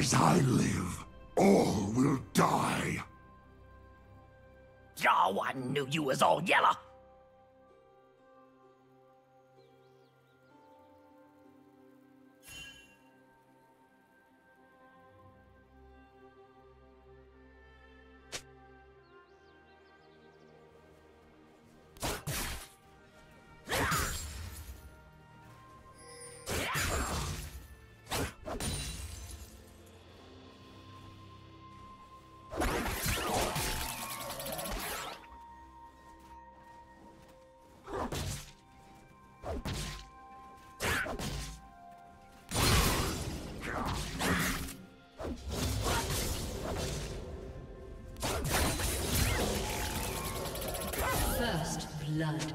As I live, all will die. Oh, I knew you was all yellow. First blood.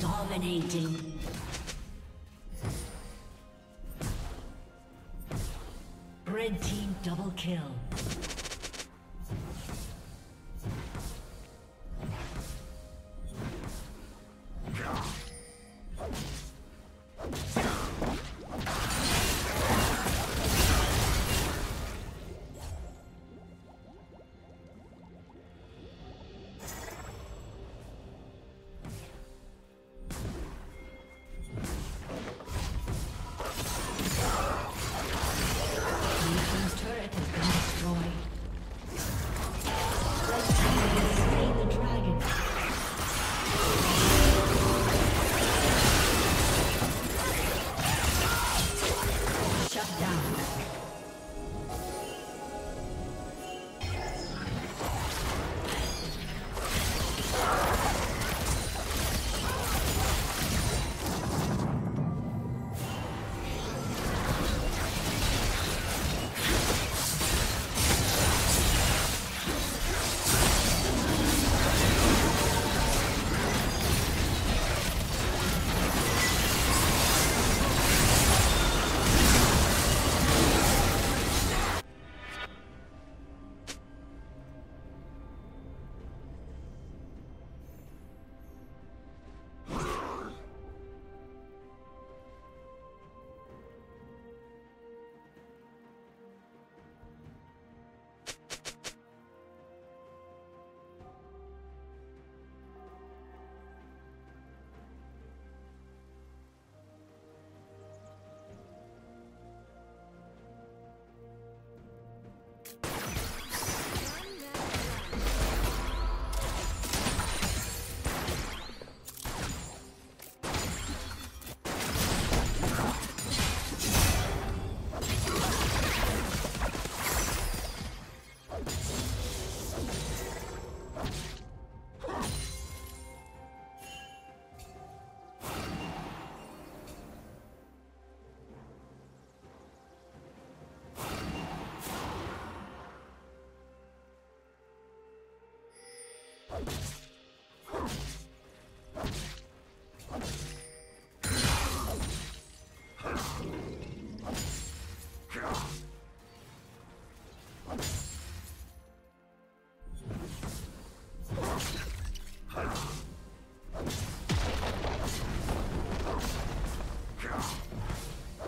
Dominating. Red team double kill.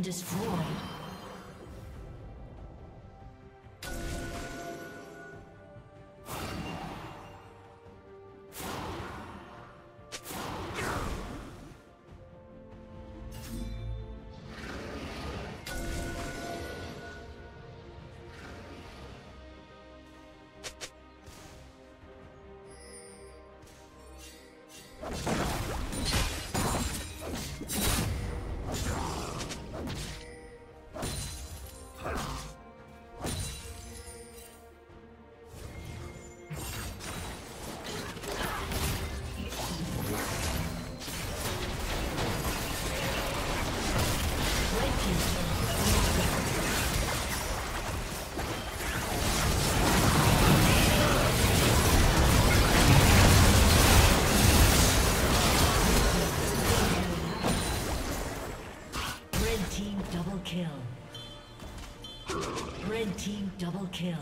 Destroyed. Red team double kill.